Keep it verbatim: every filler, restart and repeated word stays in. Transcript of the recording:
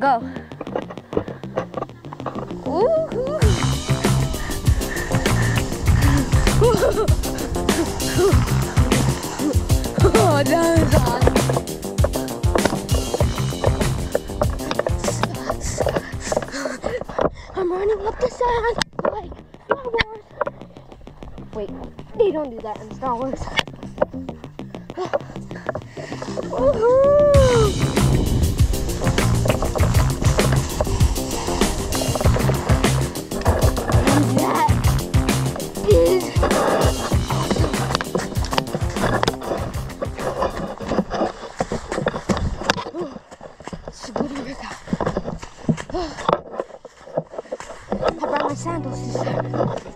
Go. Oh, that was awesome. I'm running up the sand like Star Wars. Wait, they don't do that in Star Wars. Woohoo! I brought my sandals this time.